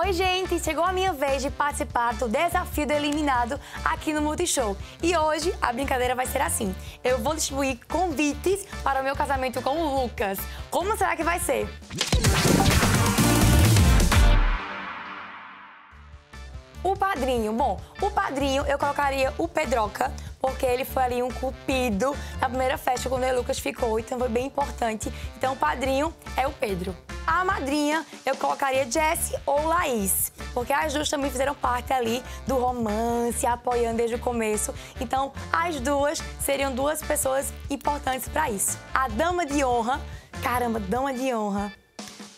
Oi, gente! Chegou a minha vez de participar do Desafio do Eliminado aqui no Multishow. E hoje a brincadeira vai ser assim. Eu vou distribuir convites para o meu casamento com o Lucas. Como será que vai ser? O padrinho. Bom, o padrinho eu colocaria o Pedroca, porque ele foi ali um cupido na primeira festa quando o Lucas ficou, então foi bem importante. Então o padrinho é o Pedro. A madrinha eu colocaria Jessie ou Laís, porque as duas também fizeram parte ali do romance, apoiando desde o começo. Então as duas seriam duas pessoas importantes para isso. A dama de honra, caramba, dama de honra,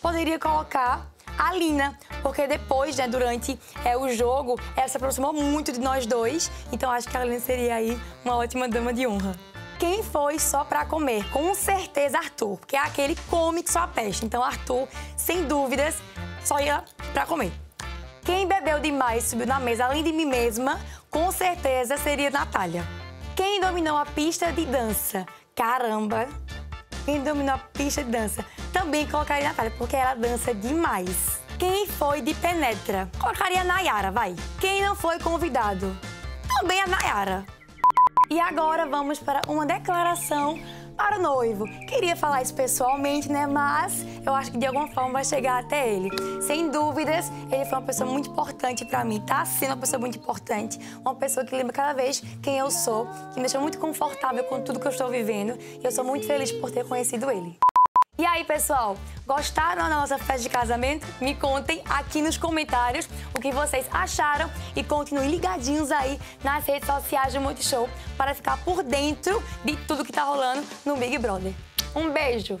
poderia colocar a Lina, porque depois, né, durante o jogo, ela se aproximou muito de nós dois, então acho que a Lina seria aí uma ótima dama de honra. Quem foi só pra comer? Com certeza Arthur, porque é aquele que come que só apesta. Então Arthur, sem dúvidas, só ia pra comer. Quem bebeu demais e subiu na mesa, além de mim mesma, com certeza seria Natália. Quem dominou a pista de dança? Caramba! Quem dominou a pista de dança? Também colocaria a Natália, porque ela dança demais. Quem foi de penetra? Colocaria a Nayara, vai. Quem não foi convidado? Também a Nayara. E agora vamos para uma declaração para o noivo. Queria falar isso pessoalmente, né? Mas eu acho que de alguma forma vai chegar até ele. Sem dúvidas, ele foi uma pessoa muito importante para mim. Tá sendo uma pessoa muito importante. Uma pessoa que lembra cada vez quem eu sou, que me deixou muito confortável com tudo que eu estou vivendo. E eu sou muito feliz por ter conhecido ele. E aí, pessoal, gostaram da nossa festa de casamento? Me contem aqui nos comentários o que vocês acharam e continuem ligadinhos aí nas redes sociais do Multishow para ficar por dentro de tudo que tá rolando no Big Brother. Um beijo!